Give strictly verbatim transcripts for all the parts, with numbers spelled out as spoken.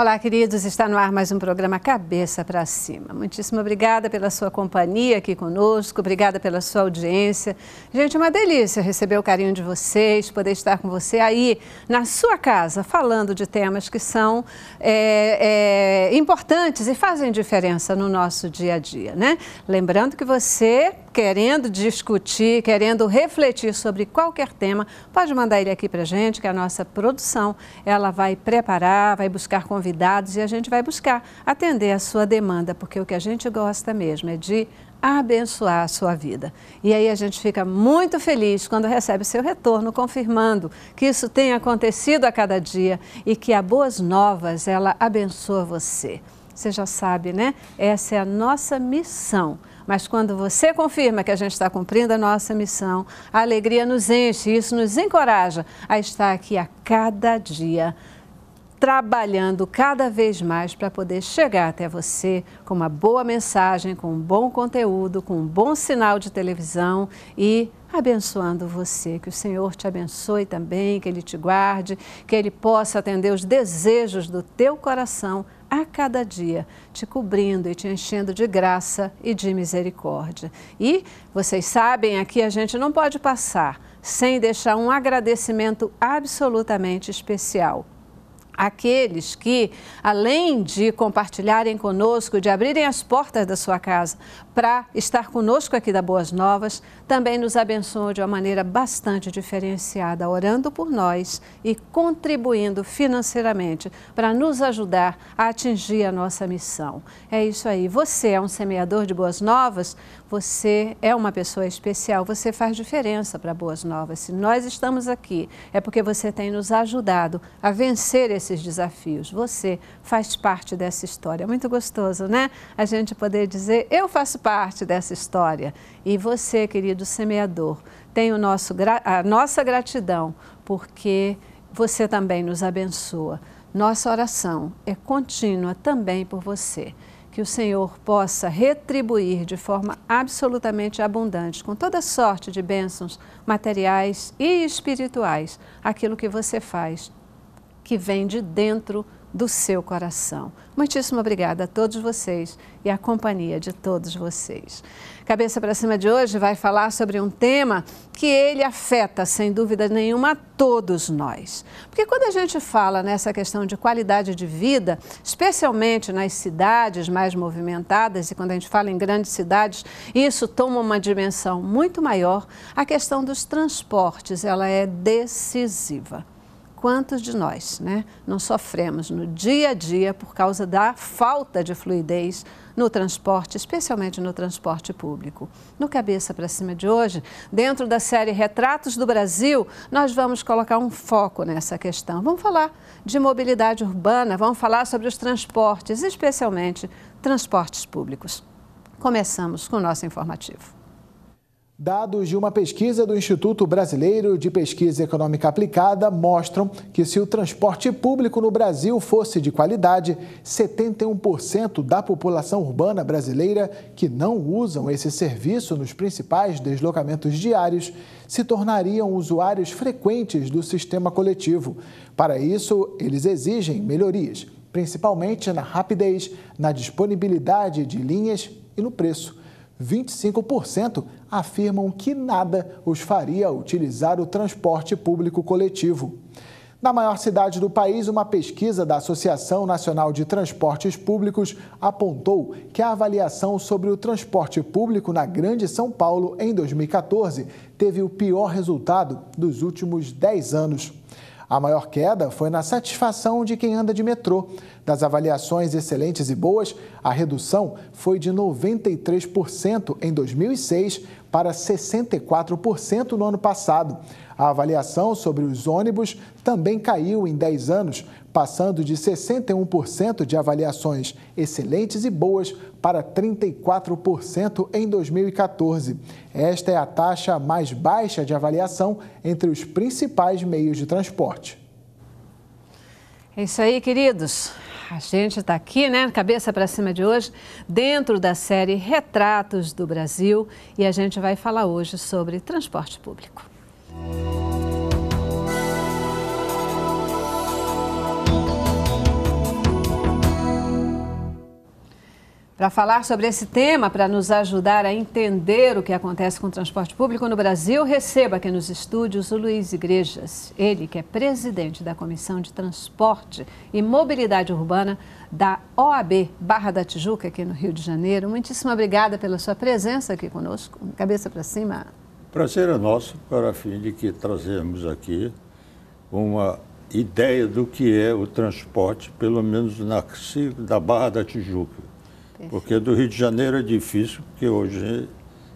Olá, queridos. Está no ar mais um programa Cabeça para Cima. Muitíssimo obrigada pela sua companhia aqui conosco, obrigada pela sua audiência. Gente, uma delícia receber o carinho de vocês, poder estar com você aí na sua casa, falando de temas que são é, é, importantes e fazem diferença no nosso dia a dia, né? Lembrando que você, querendo discutir, querendo refletir sobre qualquer tema, pode mandar ele aqui para a gente, que a nossa produção, ela vai preparar, vai buscar convidados, e a gente vai buscar atender a sua demanda, porque o que a gente gosta mesmo é de abençoar a sua vida. E aí a gente fica muito feliz quando recebe seu retorno, confirmando que isso tem acontecido a cada dia e que a Boas Novas, ela abençoa você. Você já sabe, né? Essa é a nossa missão. Mas quando você confirma que a gente está cumprindo a nossa missão, a alegria nos enche, isso nos encoraja a estar aqui a cada dia, trabalhando cada vez mais para poder chegar até você com uma boa mensagem, com um bom conteúdo, com um bom sinal de televisão e abençoando você. Que o Senhor te abençoe também, que Ele te guarde, que Ele possa atender os desejos do teu coração a cada dia, te cobrindo e te enchendo de graça e de misericórdia. E vocês sabem, aqui a gente não pode passar sem deixar um agradecimento absolutamente especial. Aqueles que, além de compartilharem conosco, de abrirem as portas da sua casa para estar conosco aqui da Boas Novas, também nos abençoam de uma maneira bastante diferenciada, orando por nós e contribuindo financeiramente para nos ajudar a atingir a nossa missão. É isso aí. Você é um semeador de Boas Novas, você é uma pessoa especial, você faz diferença para Boas Novas. Se nós estamos aqui, é porque você tem nos ajudado a vencer esse esses desafios. Você faz parte dessa história. É muito gostoso, né? A gente poder dizer, eu faço parte dessa história. E você, querido semeador, tem o nosso, a nossa gratidão, porque você também nos abençoa. Nossa oração é contínua também por você. Que o Senhor possa retribuir de forma absolutamente abundante, com toda sorte de bênçãos materiais e espirituais, aquilo que você faz, que vem de dentro do seu coração. Muitíssimo obrigada a todos vocês e a companhia de todos vocês. Cabeça para Cima de hoje vai falar sobre um tema que ele afeta, sem dúvida nenhuma, a todos nós. Porque quando a gente fala nessa questão de qualidade de vida, especialmente nas cidades mais movimentadas, e quando a gente fala em grandes cidades, isso toma uma dimensão muito maior, a questão dos transportes, ela é decisiva. Quantos de nós, né, não sofremos no dia a dia por causa da falta de fluidez no transporte, especialmente no transporte público? No Cabeça para Cima de hoje, dentro da série Retratos do Brasil, nós vamos colocar um foco nessa questão. Vamos falar de mobilidade urbana, vamos falar sobre os transportes, especialmente transportes públicos. Começamos com o nosso informativo. Dados de uma pesquisa do Instituto Brasileiro de Pesquisa Econômica Aplicada mostram que, se o transporte público no Brasil fosse de qualidade, setenta e um por cento da população urbana brasileira que não usam esse serviço nos principais deslocamentos diários se tornariam usuários frequentes do sistema coletivo. Para isso, eles exigem melhorias, principalmente na rapidez, na disponibilidade de linhas e no preço. vinte e cinco por cento afirmam que nada os faria utilizar o transporte público coletivo. Na maior cidade do país, uma pesquisa da Associação Nacional de Transportes Públicos apontou que a avaliação sobre o transporte público na Grande São Paulo em dois mil e quatorze teve o pior resultado dos últimos dez anos. A maior queda foi na satisfação de quem anda de metrô. Das avaliações excelentes e boas, a redução foi de noventa e três por cento em dois mil e seis para sessenta e quatro por cento no ano passado. A avaliação sobre os ônibus também caiu em dez anos, passando de sessenta e um por cento de avaliações excelentes e boas para trinta e quatro por cento em dois mil e quatorze. Esta é a taxa mais baixa de avaliação entre os principais meios de transporte. É isso aí, queridos. A gente está aqui, né, Cabeça para Cima de hoje, dentro da série Retratos do Brasil, e a gente vai falar hoje sobre transporte público. Para falar sobre esse tema, para nos ajudar a entender o que acontece com o transporte público no Brasil, receba aqui nos estúdios o Luiz Igrejas, ele que é presidente da Comissão de Transporte e Mobilidade Urbana da O A B Barra da Tijuca, aqui no Rio de Janeiro. Muitíssimo obrigada pela sua presença aqui conosco, Cabeça para Cima. Prazer é nosso, para fim de que trazemos aqui uma ideia do que é o transporte, pelo menos na da Barra da Tijuca. Porque do Rio de Janeiro é difícil, porque hoje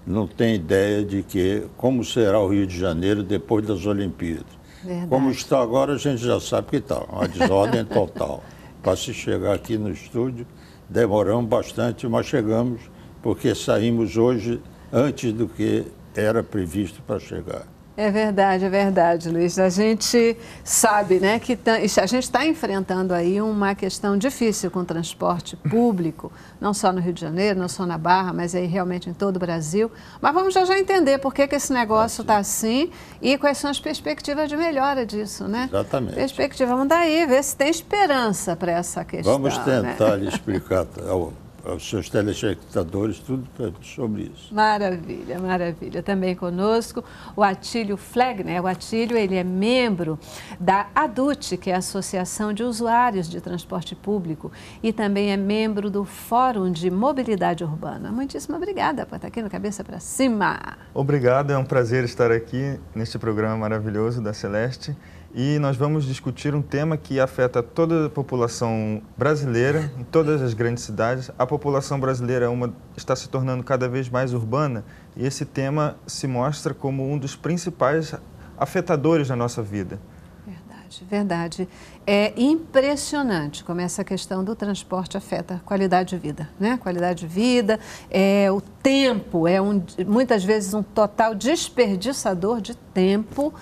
não tem ideia de que, como será o Rio de Janeiro depois das Olimpíadas. Verdade. Como está agora, a gente já sabe que está uma desordem total. Para se chegar aqui no estúdio, demoramos bastante, mas chegamos, porque saímos hoje antes do que era previsto para chegar. É verdade, é verdade, Luiz. A gente sabe, né, que a gente está enfrentando aí uma questão difícil com o transporte público, não só no Rio de Janeiro, não só na Barra, mas aí realmente em todo o Brasil. Mas vamos já já entender por que, que esse negócio está assim e quais são as perspectivas de melhora disso, né? Exatamente. Perspectiva, vamos daí, ver se tem esperança para essa questão. Vamos tentar, né, explicar ao... aos seus telespectadores, tudo sobre isso. Maravilha, maravilha. Também conosco o Atílio Flegner. O Atílio, ele é membro da A D U T, que é a Associação de Usuários de Transporte Público, e também é membro do Fórum de Mobilidade Urbana. Muitíssimo obrigada por estar aqui no Cabeça para Cima. Obrigado, é um prazer estar aqui neste programa maravilhoso da Celeste. E nós vamos discutir um tema que afeta toda a população brasileira, em todas as grandes cidades. A população brasileira é uma, está se tornando cada vez mais urbana e esse tema se mostra como um dos principais afetadores da nossa vida. Verdade, verdade. É impressionante como essa questão do transporte afeta a qualidade de vida, né? Qualidade de vida, é, o tempo, é um, muitas vezes um total desperdiçador de tempo.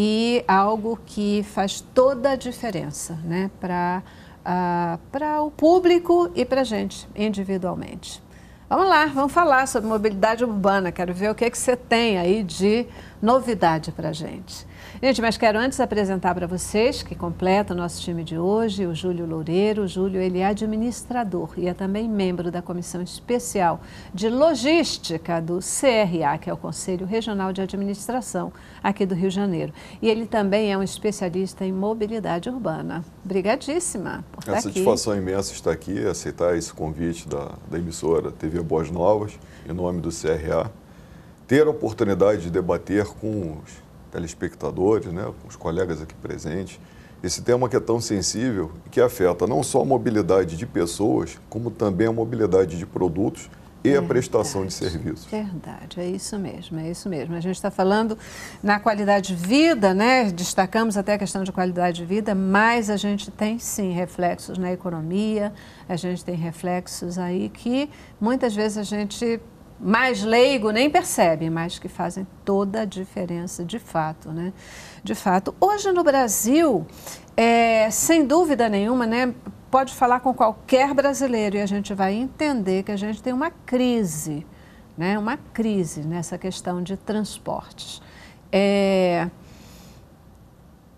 E algo que faz toda a diferença, né, para uh, para o público e para a gente individualmente. Vamos lá, vamos falar sobre mobilidade urbana. Quero ver o que, é que você tem aí de novidade para a gente. Gente, mas quero antes apresentar para vocês, que completa o nosso time de hoje, o Júlio Loureiro. O Júlio, ele é administrador e é também membro da Comissão Especial de Logística do C R A, que é o Conselho Regional de Administração aqui do Rio de Janeiro. E ele também é um especialista em mobilidade urbana. Obrigadíssima por estar aqui. É uma satisfação imensa estar aqui, aceitar esse convite da, da emissora T V Boas Novas, em nome do C R A. Ter a oportunidade de debater com os telespectadores, né, com os colegas aqui presentes, esse tema que é tão sensível e que afeta não só a mobilidade de pessoas, como também a mobilidade de produtos e verdade, a prestação de serviços. Verdade, é isso mesmo, é isso mesmo. A gente está falando na qualidade de vida, né? Destacamos até a questão de qualidade de vida, mas a gente tem sim reflexos na economia, a gente tem reflexos aí que muitas vezes a gente... mais leigo nem percebe, mas que fazem toda a diferença de fato, né? De fato. Hoje no Brasil, é, sem dúvida nenhuma, né, pode falar com qualquer brasileiro e a gente vai entender que a gente tem uma crise, né? Uma crise nessa questão de transportes. É...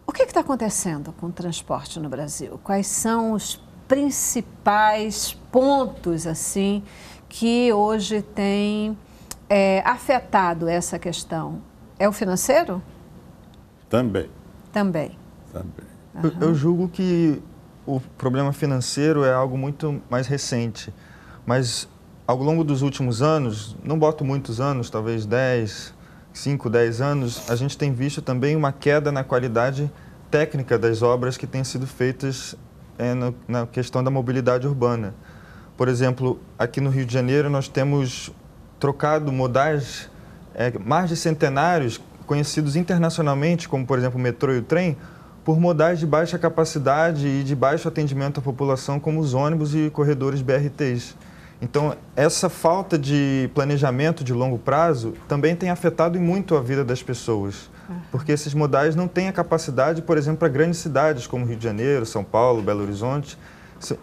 O que está acontecendo com o transporte no Brasil? Quais são os principais pontos, assim, que hoje tem é, afetado essa questão? É o financeiro? Também. Também. Também. Uhum. Eu, eu julgo que o problema financeiro é algo muito mais recente, mas ao longo dos últimos anos, não boto muitos anos, talvez dez, cinco, dez anos, a gente tem visto também uma queda na qualidade técnica das obras que têm sido feitas é, no, na questão da mobilidade urbana. Por exemplo, aqui no Rio de Janeiro nós temos trocado modais é, mais de centenários, conhecidos internacionalmente, como por exemplo o metrô e o trem, por modais de baixa capacidade e de baixo atendimento à população, como os ônibus e corredores B R Ts. Então, essa falta de planejamento de longo prazo também tem afetado muito a vida das pessoas, porque esses modais não têm a capacidade, por exemplo, para grandes cidades como Rio de Janeiro, São Paulo, Belo Horizonte.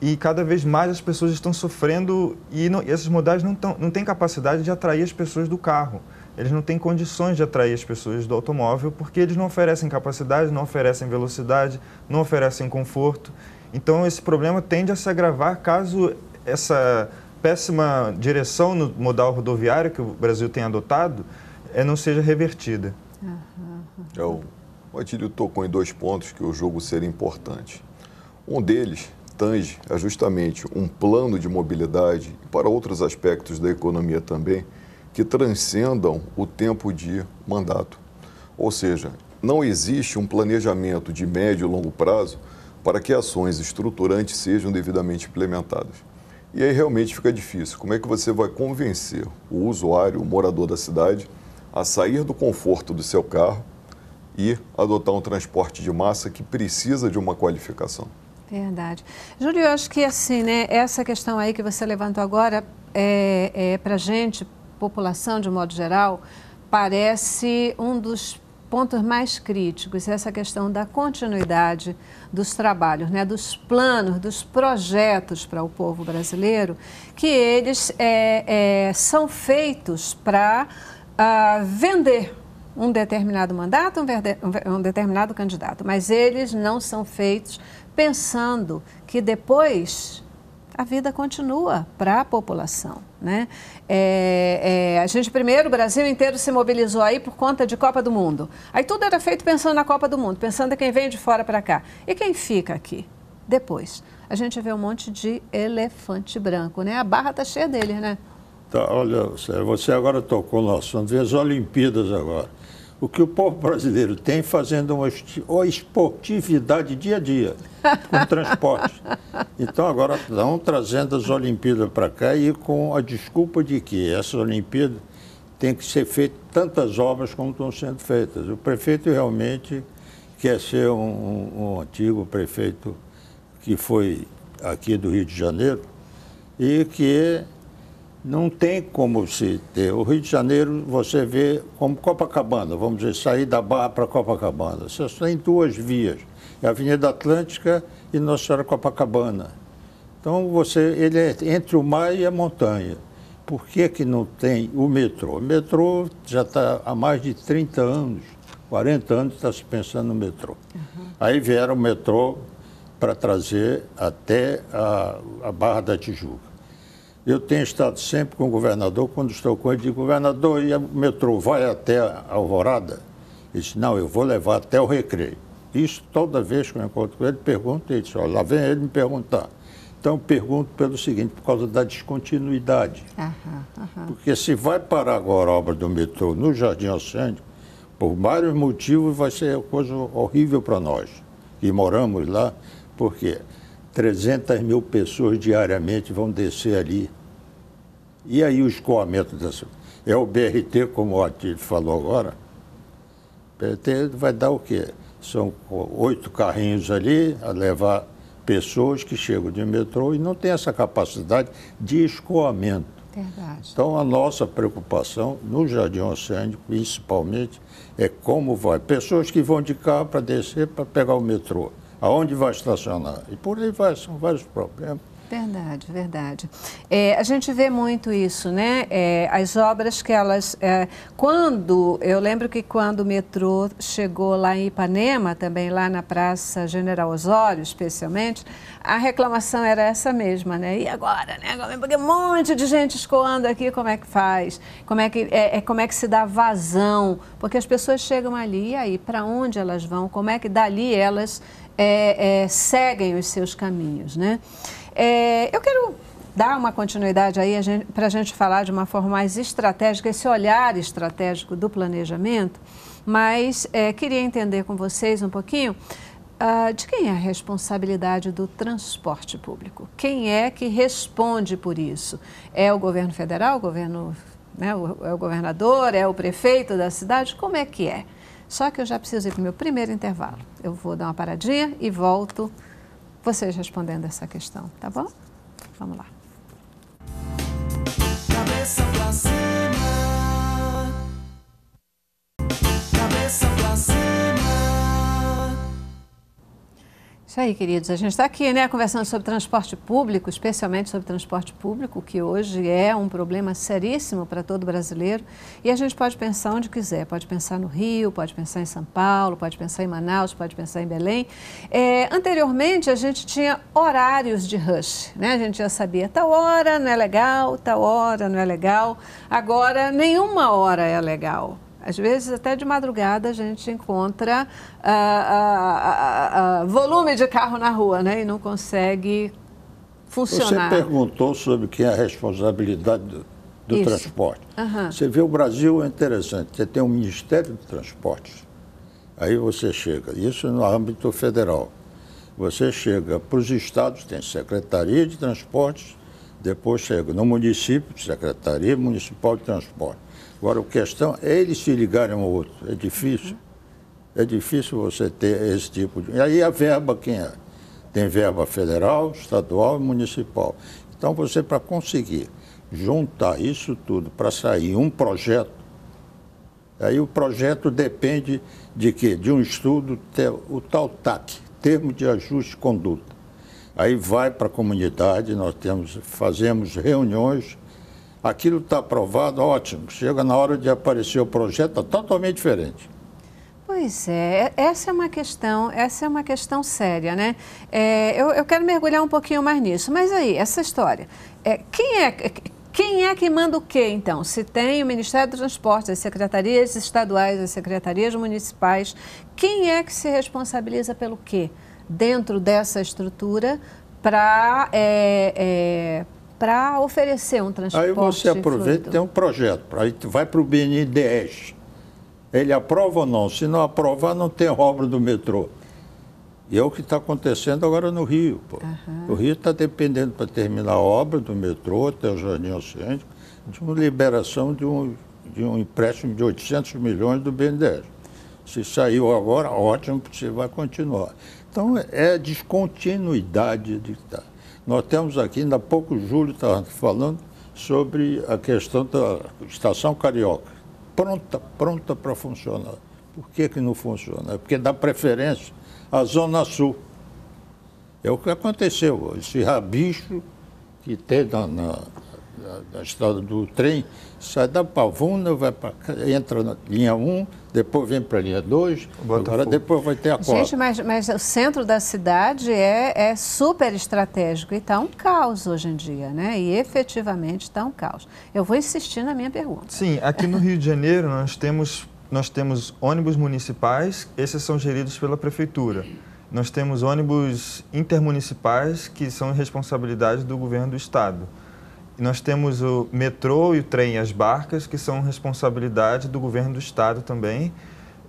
E cada vez mais as pessoas estão sofrendo e, não, e esses modais não, tão, não têm capacidade de atrair as pessoas do carro. Eles não têm condições de atrair as pessoas do automóvel porque eles não oferecem capacidade, não oferecem velocidade, não oferecem conforto. Então, esse problema tende a se agravar caso essa péssima direção no modal rodoviário que o Brasil tem adotado é, não seja revertida. Uhum. Então, o Atílio tocou em dois pontos que eu julgo serem importantes. Um deles tange é justamente um plano de mobilidade para outros aspectos da economia também que transcendam o tempo de mandato. Ou seja, não existe um planejamento de médio e longo prazo para que ações estruturantes sejam devidamente implementadas. E aí realmente fica difícil. Como é que você vai convencer o usuário, o morador da cidade, a sair do conforto do seu carro e adotar um transporte de massa que precisa de uma qualificação? Verdade. Júlio, eu acho que assim, né, essa questão aí que você levantou agora, é, é, para a gente, população de modo geral, parece um dos pontos mais críticos, essa questão da continuidade dos trabalhos, né, dos planos, dos projetos para o povo brasileiro, que eles é, é, são feitos para uh, vender um determinado mandato, um, verde, um determinado candidato, mas eles não são feitos pensando que depois a vida continua para a população, né? É, é, a gente primeiro, o Brasil inteiro se mobilizou aí por conta de Copa do Mundo. Aí tudo era feito pensando na Copa do Mundo, pensando em quem vem de fora para cá. E quem fica aqui? Depois, a gente vê um monte de elefante branco, né? A barra está cheia dele, né? Tá, olha, você agora tocou no assunto, vê as Olimpíadas agora. O que o povo brasileiro tem fazendo uma esportividade dia a dia, com transporte. Então, agora estão trazendo as Olimpíadas para cá e com a desculpa de que essas Olimpíadas têm que ser feitas tantas obras como estão sendo feitas. O prefeito realmente quer ser um, um, um antigo prefeito que foi aqui do Rio de Janeiro e que... não tem como se ter. O Rio de Janeiro, você vê como Copacabana, vamos dizer, sair da Barra para Copacabana. Você só tem duas vias, a Avenida Atlântica e Nossa Senhora Copacabana. Então, você, ele é entre o mar e a montanha. Por que que não tem o metrô? O metrô já está há mais de trinta anos, quarenta anos está se pensando no metrô. Uhum. Aí vieram o metrô para trazer até a, a Barra da Tijuca. Eu tenho estado sempre com o governador, quando estou com ele, digo, governador, e o metrô vai até a Alvorada? Ele disse, não, eu vou levar até o Recreio. Isso toda vez que eu encontro com ele, pergunto, ele disse, olha, lá vem ele me perguntar. Então, eu pergunto pelo seguinte, por causa da descontinuidade. Uhum, uhum. Porque se vai parar agora a obra do metrô no Jardim Oceânico, por vários motivos, vai ser coisa horrível para nós, que moramos lá, porque trezentas mil pessoas diariamente vão descer ali. E aí o escoamento dessa... É o B R T, como o Atílio falou agora. O B R T vai dar o quê? São oito carrinhos ali a levar pessoas que chegam de metrô e não tem essa capacidade de escoamento. Verdade. Então, a nossa preocupação no Jardim Oceânico, principalmente, é como vai. Pessoas que vão de carro para descer, para pegar o metrô. Aonde vai estacionar? E por aí vai, são vários problemas. Verdade, verdade. É, a gente vê muito isso, né? É, as obras que elas... É, quando, eu lembro que quando o metrô chegou lá em Ipanema, também lá na Praça General Osório, especialmente, a reclamação era essa mesma, né? E agora, né? Porque um monte de gente escoando aqui, como é que faz? Como é que, é, é, como é que se dá vazão? Porque as pessoas chegam ali, e aí, para onde elas vão? Como é que dali elas é, é, seguem os seus caminhos, né? É, eu quero dar uma continuidade aí para a gente falar de uma forma mais estratégica, esse olhar estratégico do planejamento, mas é, queria entender com vocês um pouquinho uh, de quem é a responsabilidade do transporte público. Quem é que responde por isso? É o governo federal, o governo, né, o, é o governador, é o prefeito da cidade? Como é que é? Só que eu já preciso ir para o meu primeiro intervalo. Eu vou dar uma paradinha e volto vocês respondendo essa questão, tá bom? Vamos lá. Cabeça pra cima. Cabeça pra cima. Isso aí, queridos. A gente está aqui, né, conversando sobre transporte público, especialmente sobre transporte público, que hoje é um problema seríssimo para todo brasileiro. E a gente pode pensar onde quiser. Pode pensar no Rio, pode pensar em São Paulo, pode pensar em Manaus, pode pensar em Belém. É, anteriormente, a gente tinha horários de rush, né? A gente já sabia, tal hora não é legal, tal hora não é legal. Agora, nenhuma hora é legal. Às vezes, até de madrugada, a gente encontra uh, uh, uh, uh, volume de carro na rua, né? E não consegue funcionar. Você perguntou sobre o que é a responsabilidade do, do transporte. Uhum. Você vê, o Brasil é interessante. Você tem um Ministério do Transporte. Aí você chega, isso no âmbito federal. Você chega para os estados, tem Secretaria de Transportes, depois chega no município, Secretaria Municipal de Transporte. Agora, a questão é eles se ligarem um ao outro. É difícil. É difícil você ter esse tipo de... E aí a verba, quem é? Tem verba federal, estadual e municipal. Então, você, para conseguir juntar isso tudo para sair um projeto, aí o projeto depende de quê? De um estudo, ter o tal T A C, Termo de Ajuste de Conduta. Aí vai para a comunidade, nós temos, fazemos reuniões... Aquilo está aprovado, ótimo. Chega na hora de aparecer o projeto, está totalmente diferente. Pois é, essa é uma questão, essa é uma questão séria, né? É, eu, eu quero mergulhar um pouquinho mais nisso. Mas aí, essa história, é, quem é... Quem é que manda o quê, então? Se tem o Ministério do Transporte, as secretarias estaduais, as secretarias municipais, quem é que se responsabiliza pelo quê dentro dessa estrutura para... É, é, para oferecer um transporte. Aí você aproveita e tem um projeto, aí vai para o B N D E S. Ele aprova ou não? Se não aprovar, não tem obra do metrô. E é o que está acontecendo agora no Rio. Pô. Uhum. O Rio está dependendo, para terminar a obra do metrô, até o Jardim Oceânico, de uma liberação de um, de um empréstimo de oitocentos milhões do B N D E S. Se saiu agora, ótimo, porque você vai continuar. Então, é descontinuidade de... Nós temos aqui, ainda há pouco o Júlio estava falando sobre a questão da Estação Carioca. Pronta, pronta para funcionar. Por que que não funciona? É porque dá preferência à Zona Sul. É o que aconteceu. Esse rabicho que tem na, na, na estrada do trem, sai da Pavuna, vai pra, entra na linha um, depois vem para a linha dois, agora depois vai ter a quatro. Gente, mas, mas o centro da cidade é, é super estratégico e está um caos hoje em dia, né? E efetivamente está um caos. Eu vou insistir na minha pergunta. Sim, aqui no Rio de Janeiro nós temos, nós temos ônibus municipais, esses são geridos pela prefeitura. Nós temos ônibus intermunicipais que são responsabilidade do governo do estado. Nós temos o metrô e o trem e as barcas, que são responsabilidade do governo do estado também.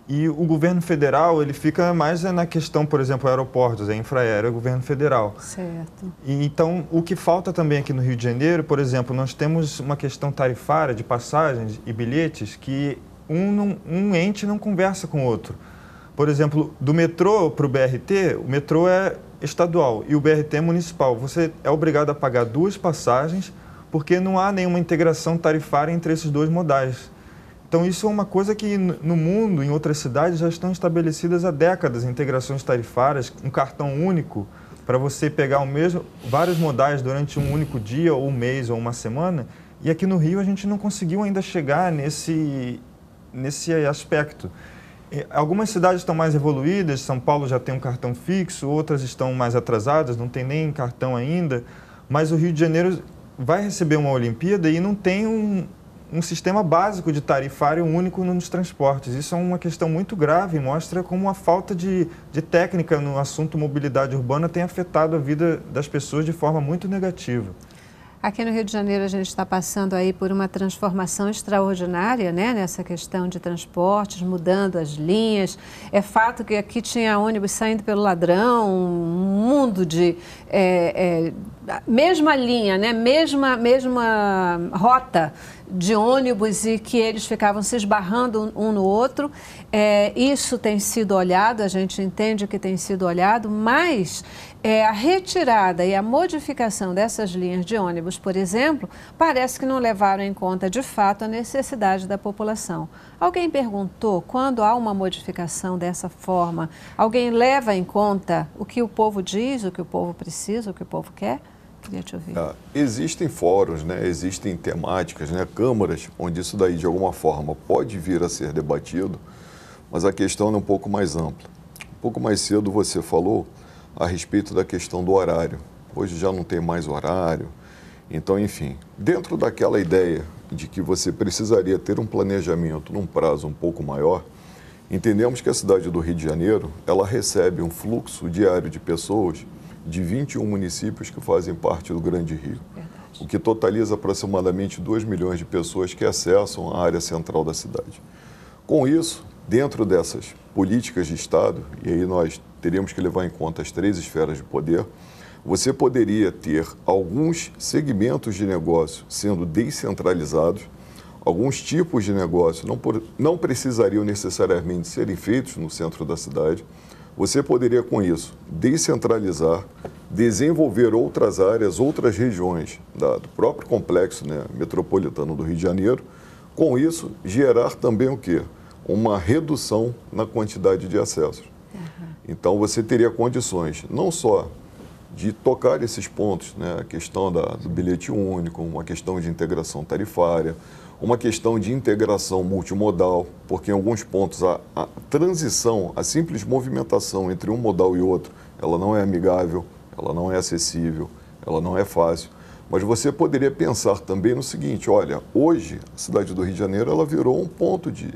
E o governo federal, ele fica mais na questão, por exemplo, aeroportos, a Infraero é governo federal. Certo. E, então, o que falta também aqui no Rio de Janeiro, por exemplo, nós temos uma questão tarifária de passagens e bilhetes que um, não, um ente não conversa com o outro. Por exemplo, do metrô para o B R T, o metrô é estadual e o B R T é municipal. Você é obrigado a pagar duas passagens, porque não há nenhuma integração tarifária entre esses dois modais. Então, isso é uma coisa que no mundo, em outras cidades, já estão estabelecidas há décadas, integrações tarifárias, um cartão único para você pegar o mesmo, vários modais durante um único dia, ou um mês, ou uma semana. E aqui no Rio a gente não conseguiu ainda chegar nesse, nesse aspecto. Algumas cidades estão mais evoluídas, São Paulo já tem um cartão fixo, outras estão mais atrasadas, não tem nem cartão ainda, mas o Rio de Janeiro... vai receber uma Olimpíada e não tem um, um sistema básico de tarifário único nos transportes. Isso é uma questão muito grave e mostra como a falta de, de técnica no assunto mobilidade urbana tem afetado a vida das pessoas de forma muito negativa. Aqui no Rio de Janeiro a gente está passando aí por uma transformação extraordinária, né, nessa questão de transportes, mudando as linhas. É fato que aqui tinha ônibus saindo pelo Ladrão, um mundo de... É, é, mesma linha, né, mesma, mesma rota de ônibus e que eles ficavam se esbarrando um no outro. É, isso tem sido olhado, a gente entende que tem sido olhado, mas... É, a retirada e a modificação dessas linhas de ônibus, por exemplo, parece que não levaram em conta, de fato, a necessidade da população. Alguém perguntou, quando há uma modificação dessa forma, alguém leva em conta o que o povo diz, o que o povo precisa, o que o povo quer? Queria te ouvir. Ah, existem fóruns, né? Existem temáticas, né? Câmaras, onde isso daí de alguma forma pode vir a ser debatido, mas a questão é um pouco mais ampla. Um pouco mais cedo você falou a respeito da questão do horário. Hoje já não tem mais horário. Então, enfim, dentro daquela ideia de que você precisaria ter um planejamento num prazo um pouco maior, entendemos que a cidade do Rio de Janeiro, ela recebe um fluxo diário de pessoas de vinte e um municípios que fazem parte do Grande Rio, verdade, o que totaliza aproximadamente dois milhões de pessoas que acessam a área central da cidade. Com isso, dentro dessas políticas de Estado, e aí nós teríamos que levar em conta as três esferas de poder, você poderia ter alguns segmentos de negócio sendo descentralizados, alguns tipos de negócio não, por, não precisariam necessariamente serem feitos no centro da cidade. Você poderia, com isso, descentralizar, desenvolver outras áreas, outras regiões da, do próprio complexo, né, metropolitano do Rio de Janeiro. Com isso, gerar também o quê? Uma redução na quantidade de acessos. Uhum. Então, você teria condições, não só de tocar esses pontos, né? A questão da, do bilhete único, uma questão de integração tarifária, uma questão de integração multimodal, porque em alguns pontos a, a transição, a simples movimentação entre um modal e outro, ela não é amigável, ela não é acessível, ela não é fácil. Mas você poderia pensar também no seguinte, olha, hoje a cidade do Rio de Janeiro ela virou um ponto de,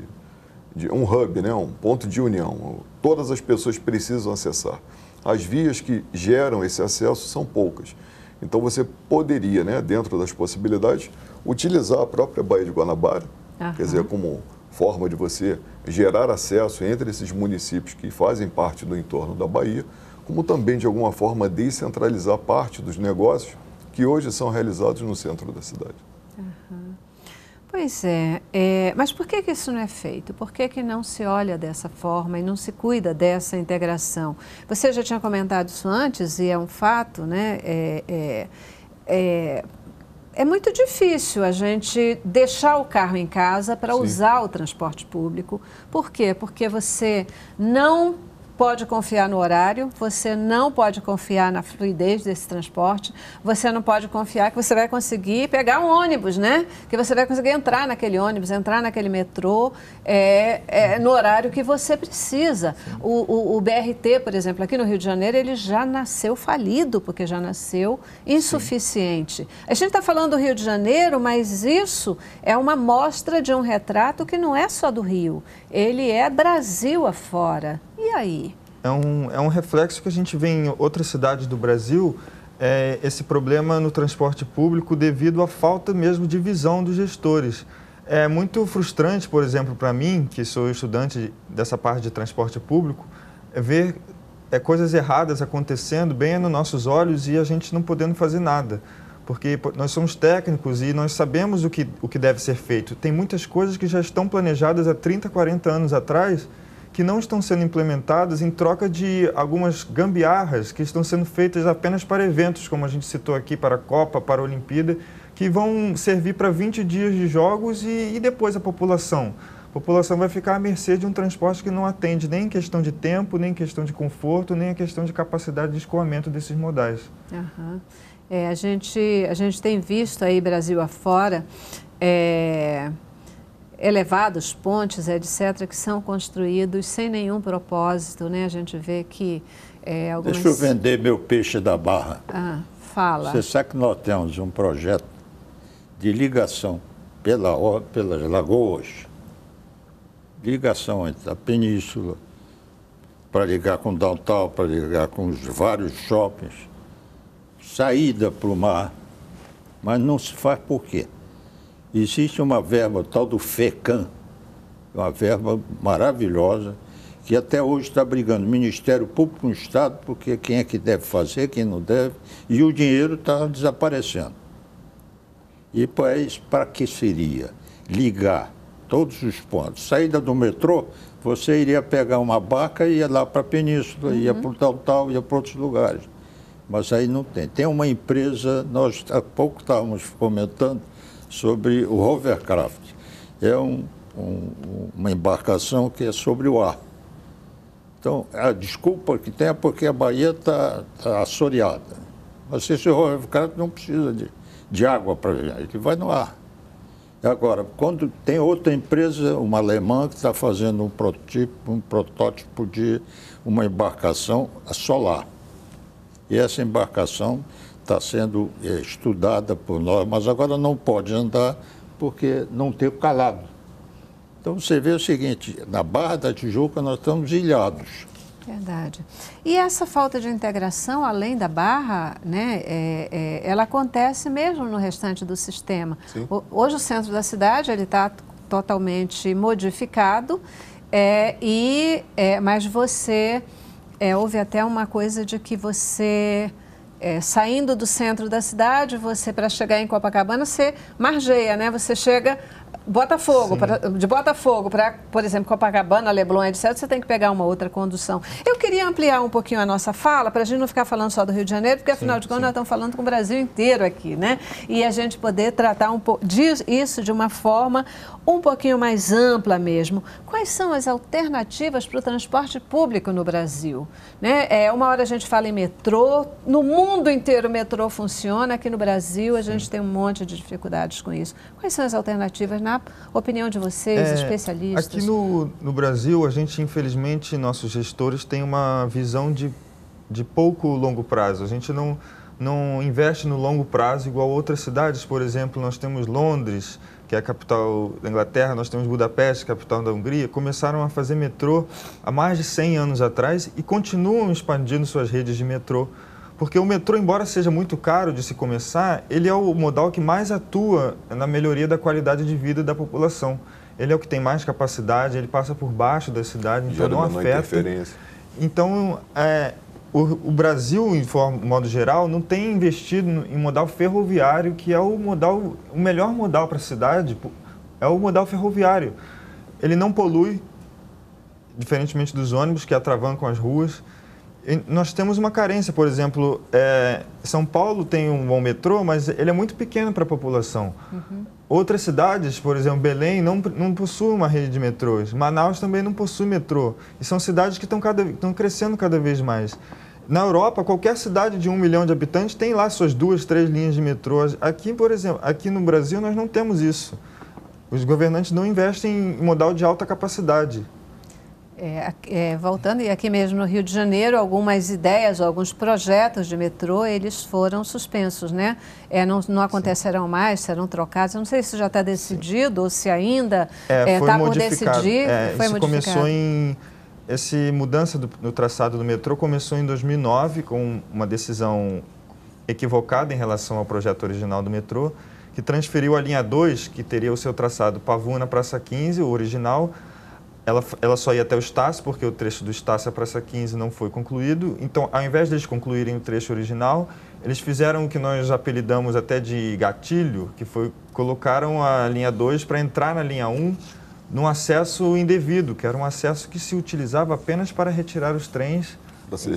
de um hub, né? Um ponto de união, todas as pessoas precisam acessar. As vias que geram esse acesso são poucas. Então, você poderia, né, dentro das possibilidades, utilizar a própria Baía de Guanabara, uhum, quer dizer, como forma de você gerar acesso entre esses municípios que fazem parte do entorno da Bahia, como também, de alguma forma, descentralizar parte dos negócios que hoje são realizados no centro da cidade. Uhum. Pois é, é, mas por que que isso não é feito? Por que que não se olha dessa forma e não se cuida dessa integração? Você já tinha comentado isso antes e é um fato, né? É, é, é, é muito difícil a gente deixar o carro em casa para usar o transporte público. Por quê? Porque você não pode confiar no horário, você não pode confiar na fluidez desse transporte, você não pode confiar que você vai conseguir pegar um ônibus, né? Que você vai conseguir entrar naquele ônibus, entrar naquele metrô é, é, no horário que você precisa. O, o, o B R T, por exemplo, aqui no Rio de Janeiro, ele já nasceu falido, porque já nasceu insuficiente. Sim. A gente está falando do Rio de Janeiro, mas isso é uma amostra de um retrato que não é só do Rio, ele é Brasil afora. E aí? É um, é um reflexo que a gente vê em outras cidades do Brasil, é, esse problema no transporte público devido à falta mesmo de visão dos gestores. É muito frustrante, por exemplo, para mim, que sou estudante dessa parte de transporte público, é ver é, coisas erradas acontecendo bem nos nossos olhos e a gente não podendo fazer nada. Porque nós somos técnicos e nós sabemos o que, o que deve ser feito. Tem muitas coisas que já estão planejadas há trinta, quarenta anos atrás, que não estão sendo implementadas em troca de algumas gambiarras que estão sendo feitas apenas para eventos, como a gente citou aqui, para a Copa, para a Olimpíada, que vão servir para vinte dias de jogos e, e depois a população. A população vai ficar à mercê de um transporte que não atende nem em questão de tempo, nem em questão de conforto, nem em questão de capacidade de escoamento desses modais. Uhum. É, a gente, a gente tem visto aí, Brasil afora, é... elevados, pontes, etcétera, que são construídos sem nenhum propósito, né? A gente vê que é, algumas... Deixa eu vender meu peixe da Barra. Ah, fala. Você sabe que nós temos um projeto de ligação pela, pelas lagoas, ligação entre a península, para ligar com o downtown, para ligar com os vários shoppings, saída para o mar, mas não se faz por quê? Existe uma verba tal do FECAN, uma verba maravilhosa, que até hoje está brigando Ministério Público com o Estado, porque quem é que deve fazer, quem não deve, e o dinheiro está desaparecendo. E pois, para que seria? Ligar todos os pontos. Saída do metrô, você iria pegar uma barca e ia lá para a península, uhum, ia para o tal, tal, ia para outros lugares. Mas aí não tem. Tem uma empresa, nós há pouco estávamos comentando, sobre o Hovercraft. É um um, uma embarcação que é sobre o ar. Então, a desculpa que tem é porque a Bahia está tá assoreada. Mas esse Hovercraft não precisa de, de água para viajar, ele vai no ar. Agora, quando tem outra empresa, uma alemã, que está fazendo um prototipo, um protótipo de uma embarcação solar. E essa embarcação está sendo estudada por nós, mas agora não pode andar porque não tem calado. Então, você vê o seguinte, na Barra da Tijuca nós estamos ilhados. Verdade. E essa falta de integração, além da Barra, né, é, é, ela acontece mesmo no restante do sistema. Sim. Hoje o centro da cidade está totalmente modificado, é, e, é, mas você, é, houve até uma coisa de que você, é, saindo do centro da cidade, você para chegar em Copacabana, você margeia, né? Você chega... Botafogo, pra, de Botafogo para, por exemplo, Copacabana, Leblon, etcétera, você tem que pegar uma outra condução. Eu queria ampliar um pouquinho a nossa fala, para a gente não ficar falando só do Rio de Janeiro, porque, afinal sim, de contas, nós estamos falando com o Brasil inteiro aqui, né? E a gente poder tratar um pouco disso de uma forma um pouquinho mais ampla mesmo. Quais são as alternativas para o transporte público no Brasil? Né? É, uma hora a gente fala em metrô, no mundo inteiro o metrô funciona, aqui no Brasil a gente sim, tem um monte de dificuldades com isso. Quais são as alternativas na opinião de vocês, é, especialistas? Aqui no, no Brasil, a gente, infelizmente, nossos gestores têm uma visão de, de pouco longo prazo. A gente não, não investe no longo prazo igual outras cidades. Por exemplo, nós temos Londres, que é a capital da Inglaterra, nós temos Budapeste, capital da Hungria. Começaram a fazer metrô há mais de cem anos atrás e continuam expandindo suas redes de metrô. Porque o metrô, embora seja muito caro de se começar, ele é o modal que mais atua na melhoria da qualidade de vida da população. Ele é o que tem mais capacidade, ele passa por baixo da cidade, então não afeta. Então, é, o, o Brasil, em forma, modo geral, não tem investido em modal ferroviário, que é o, modal, o melhor modal para a cidade, é o modal ferroviário. Ele não polui, diferentemente dos ônibus que atravancam as ruas. Nós temos uma carência, por exemplo, é, São Paulo tem um bom metrô, mas ele é muito pequeno para a população. Uhum. Outras cidades, por exemplo, Belém, não, não possui uma rede de metrôs. Manaus também não possui metrô. E são cidades que estão cada, estão crescendo cada vez mais. Na Europa, qualquer cidade de um milhão de habitantes tem lá suas duas, três linhas de metrô. Aqui, por exemplo, aqui no Brasil nós não temos isso. Os governantes não investem em modal de alta capacidade. É, é, voltando, e aqui mesmo no Rio de Janeiro, algumas ideias, alguns projetos de metrô, eles foram suspensos, né? É, não, não acontecerão sim, mais, serão trocados. Eu não sei se já está decidido sim, ou se ainda está é, é, por decidir. É, foi isso modificado. Começou em... Essa mudança do, do traçado do metrô começou em dois mil e nove, com uma decisão equivocada em relação ao projeto original do metrô, que transferiu a linha dois, que teria o seu traçado Pavuna, Praça quinze, o original. Ela, ela só ia até o Estácio, porque o trecho do Estácio à Praça quinze não foi concluído. Então, ao invés deles concluírem o trecho original, eles fizeram o que nós apelidamos até de gatilho, que foi, colocaram a linha dois para entrar na linha um num acesso indevido, que era um acesso que se utilizava apenas para retirar os trens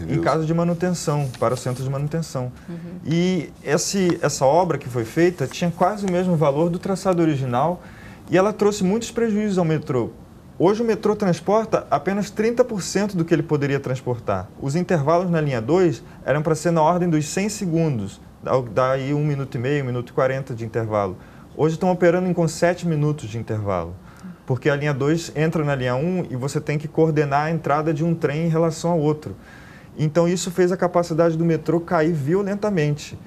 em caso de manutenção, para o centro de manutenção. Uhum. E esse, essa obra que foi feita tinha quase o mesmo valor do traçado original e ela trouxe muitos prejuízos ao metrô. Hoje o metrô transporta apenas trinta por cento do que ele poderia transportar. Os intervalos na linha dois eram para ser na ordem dos cem segundos, daí um minuto e meio, um minuto e quarenta de intervalo. Hoje estão operando com sete minutos de intervalo, porque a linha dois entra na linha um e você tem que coordenar a entrada de um trem em relação ao outro. Então isso fez a capacidade do metrô cair violentamente.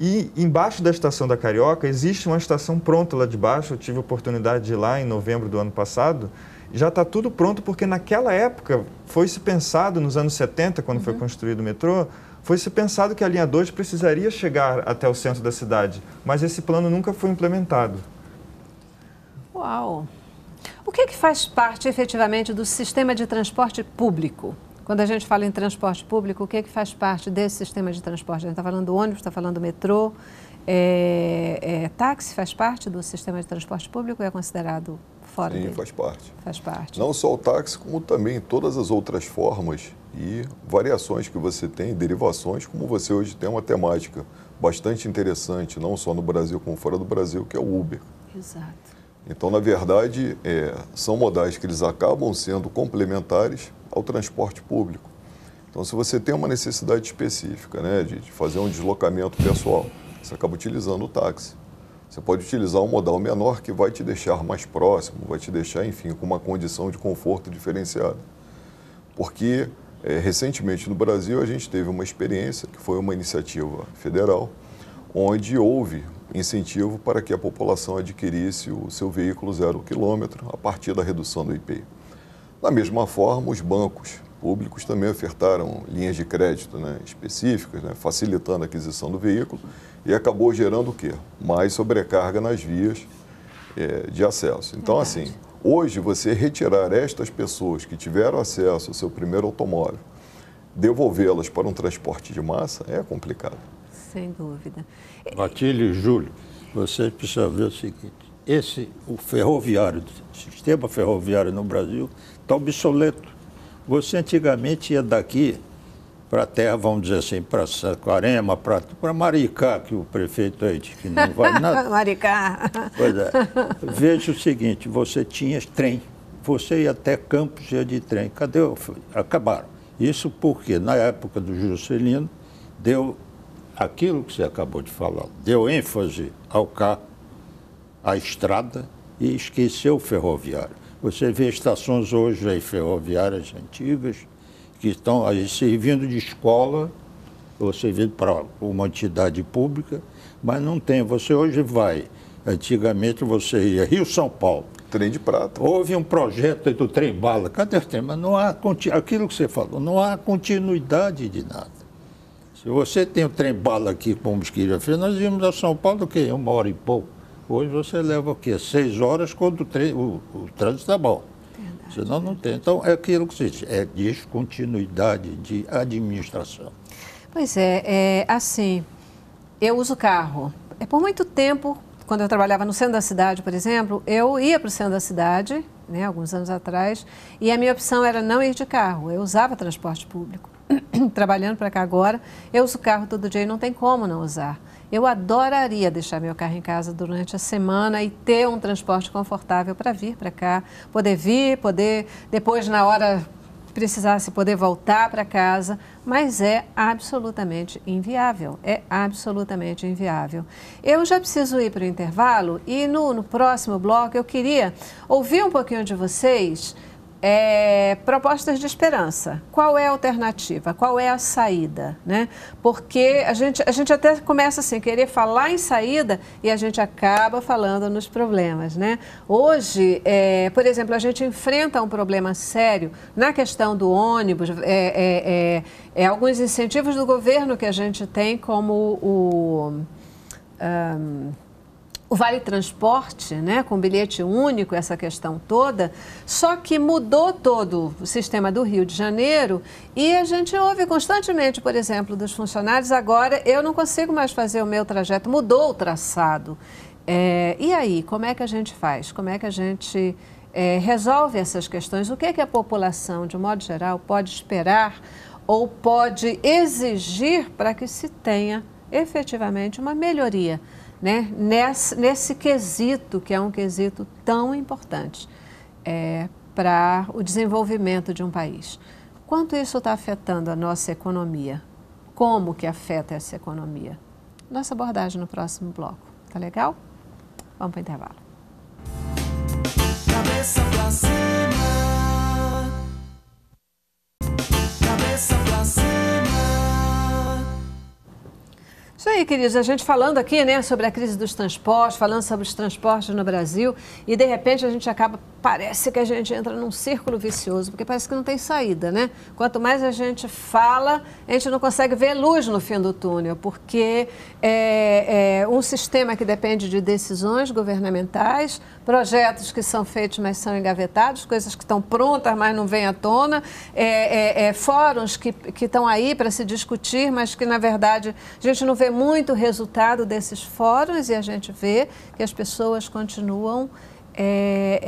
E embaixo da estação da Carioca existe uma estação pronta lá de baixo, eu tive a oportunidade de ir lá em novembro do ano passado. Já está tudo pronto, porque naquela época foi-se pensado, nos anos setenta, quando uhum, foi construído o metrô, foi-se pensado que a linha dois precisaria chegar até o centro da cidade, mas esse plano nunca foi implementado. Uau! O que é que faz parte, efetivamente, do sistema de transporte público? Quando a gente fala em transporte público, o que é que faz parte desse sistema de transporte? A gente está falando do ônibus, está falando do metrô, é, é, táxi faz parte do sistema de transporte público e é considerado... Fora sim, dele. Faz parte. Faz parte. Não só o táxi, como também todas as outras formas e variações que você tem, derivações, como você hoje tem uma temática bastante interessante, não só no Brasil como fora do Brasil, que é o Uber. Exato. Então, na verdade, é, são modais que eles acabam sendo complementares ao transporte público. Então, se você tem uma necessidade específica, né, de, de fazer um deslocamento pessoal, você acaba utilizando o táxi. Você pode utilizar um modal menor que vai te deixar mais próximo, vai te deixar, enfim, com uma condição de conforto diferenciada. Porque, é, recentemente no Brasil, a gente teve uma experiência, que foi uma iniciativa federal, onde houve incentivo para que a população adquirisse o seu veículo zero quilômetro a partir da redução do I P I. Da mesma forma, os bancos públicos também ofertaram linhas de crédito, né, específicas, né, facilitando a aquisição do veículo, e acabou gerando o quê? Mais sobrecarga nas vias é, de acesso. Então, Verdade. assim, hoje você retirar estas pessoas que tiveram acesso ao seu primeiro automóvel, devolvê-las para um transporte de massa é complicado. Sem dúvida. Atílio e Júlio, vocês precisam ver o seguinte, esse, o ferroviário, o sistema ferroviário no Brasil está obsoleto. Você antigamente ia daqui para a terra, vamos dizer assim, para Saquarema, para Maricá, que o prefeito aí diz que não vale nada. Maricá. Pois é. Veja o seguinte, você tinha trem, você ia até Campos, ia de trem. Cadê? Acabaram. Isso porque, na época do Juscelino, deu aquilo que você acabou de falar, deu ênfase ao carro, à estrada, e esqueceu o ferroviário. Você vê estações hoje aí, ferroviárias antigas, que estão aí servindo de escola ou servindo para uma entidade pública, mas não tem. Você hoje vai, antigamente você ia Rio-São Paulo. Trem de prata. Houve um projeto do trem-bala. Cadê o trem? Mas não há, aquilo que você falou, não há continuidade de nada. Se você tem o trem-bala aqui, como os queria fazer, nós íamos a São Paulo, o quê? Uma hora e pouco. Hoje você leva o quê? Seis horas quando o, tre... o, o trânsito está bom. Verdade, Senão não tem. Então é aquilo que se diz, é descontinuidade de administração. Pois é, é, assim, eu uso carro. É por muito tempo, quando eu trabalhava no centro da cidade, por exemplo, eu ia para o centro da cidade, né, alguns anos atrás, e a minha opção era não ir de carro, eu usava transporte público. Trabalhando para cá agora, eu uso carro todo dia e não tem como não usar. Eu adoraria deixar meu carro em casa durante a semana e ter um transporte confortável para vir para cá, poder vir, poder depois na hora precisasse poder voltar para casa, mas é absolutamente inviável, é absolutamente inviável. Eu já preciso ir para o intervalo e no, no próximo bloco eu queria ouvir um pouquinho de vocês. É, propostas de esperança. Qual é a alternativa? Qual é a saída? Né? Porque a gente, a gente até começa assim, querer falar em saída e a gente acaba falando nos problemas. Né? Hoje, é, por exemplo, a gente enfrenta um problema sério na questão do ônibus, é, é, é, é alguns incentivos do governo que a gente tem como o... Um, O Vale Transporte, né, com bilhete único, essa questão toda, só que mudou todo o sistema do Rio de Janeiro e a gente ouve constantemente, por exemplo, dos funcionários, agora eu não consigo mais fazer o meu trajeto, mudou o traçado. É, e aí, como é que a gente faz? Como é que a gente é, resolve essas questões? O que é que a população, de modo geral, pode esperar ou pode exigir para que se tenha efetivamente uma melhoria? Né? Nesse, nesse quesito, que é um quesito tão importante é, para o desenvolvimento de um país. Quanto isso está afetando a nossa economia? Como que afeta essa economia? Nossa abordagem no próximo bloco. Tá legal? Vamos para o intervalo. Cabeça pra cima. Cabeça pra cima. Isso aí, queridos, a gente falando aqui, né, sobre a crise dos transportes, falando sobre os transportes no Brasil e, de repente, a gente acaba, parece que a gente entra num círculo vicioso, porque parece que não tem saída, né? Quanto mais a gente fala, a gente não consegue ver luz no fim do túnel, porque é, é um sistema que depende de decisões governamentais, projetos que são feitos, mas são engavetados, coisas que estão prontas, mas não vêm à tona, é, é, é, fóruns que, que estão aí para se discutir, mas que, na verdade, a gente não vê muito resultado desses fóruns e a gente vê que as pessoas continuam é,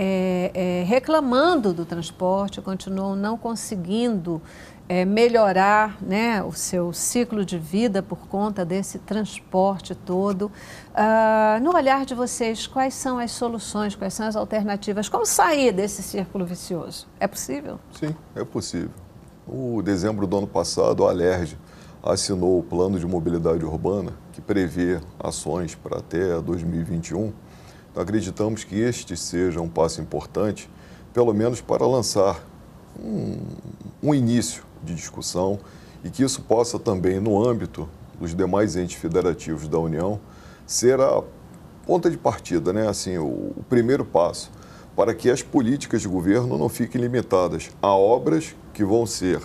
é, é, reclamando do transporte, continuam não conseguindo é, melhorar, né, o seu ciclo de vida por conta desse transporte todo. Ah, no olhar de vocês, quais são as soluções, quais são as alternativas? Como sair desse círculo vicioso? É possível? Sim, é possível. O dezembro do ano passado, a Alerj assinou o Plano de Mobilidade Urbana, que prevê ações para até dois mil e vinte e um. Então, acreditamos que este seja um passo importante, pelo menos para lançar um, um início de discussão e que isso possa também, no âmbito dos demais entes federativos da União, ser a ponta de partida, né? Assim, o, o primeiro passo, para que as políticas de governo não fiquem limitadas a obras que vão ser